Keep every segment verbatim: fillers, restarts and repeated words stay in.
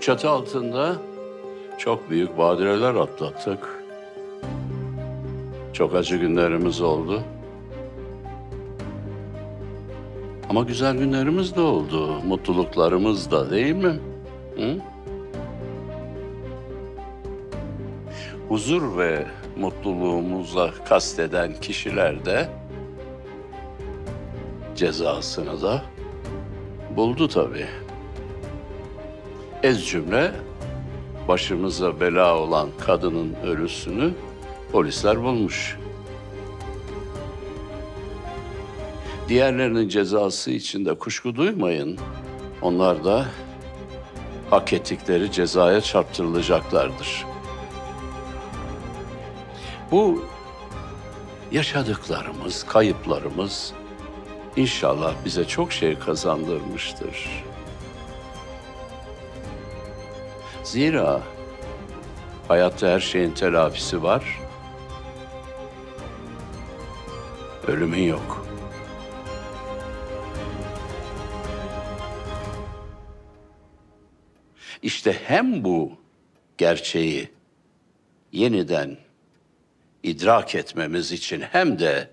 Bu çatı altında çok büyük badireler atlattık. Çok acı günlerimiz oldu. Ama güzel günlerimiz de oldu, mutluluklarımız da, değil mi? Hı? Huzur ve mutluluğumuza kasteden kişiler de cezasını da buldu tabii. Ez cümle başımıza bela olan kadının ölüsünü polisler bulmuş. Diğerlerinin cezası için de kuşku duymayın. Onlar da hak ettikleri cezaya çarptırılacaklardır. Bu yaşadıklarımız, kayıplarımız inşallah bize çok şey kazandırmıştır. Zira hayatta her şeyin telafisi var, ölümün yok. İşte hem bu gerçeği yeniden idrak etmemiz için hem de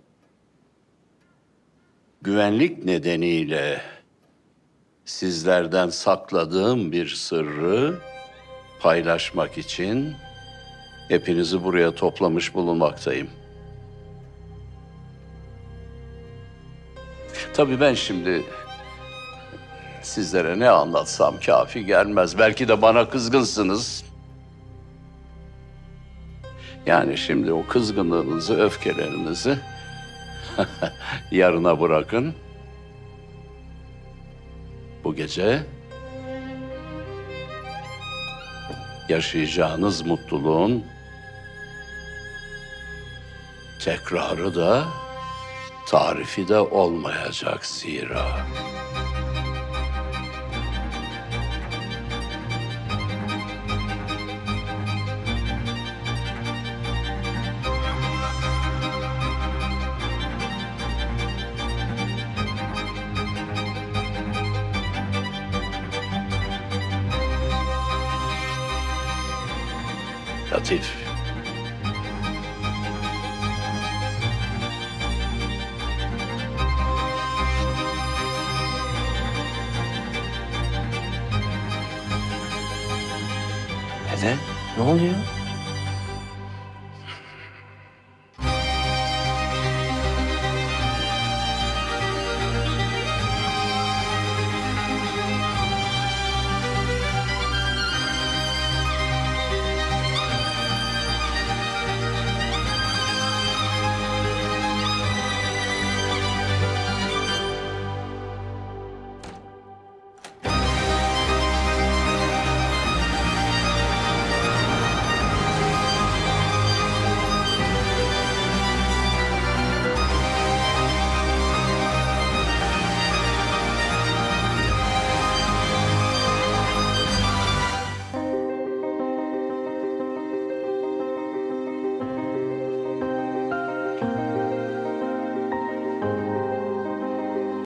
güvenlik nedeniyle sizlerden sakladığım bir sırrı paylaşmak için hepinizi buraya toplamış bulunmaktayım. Tabii ben şimdi sizlere ne anlatsam kafi gelmez. Belki de bana kızgınsınız. Yani şimdi o kızgınlığınızı, öfkelerinizi yarına bırakın. Bu gece yaşayacağınız mutluluğun tekrarı da tarifi de olmayacak zira. Latif. Neden? Ne oluyor?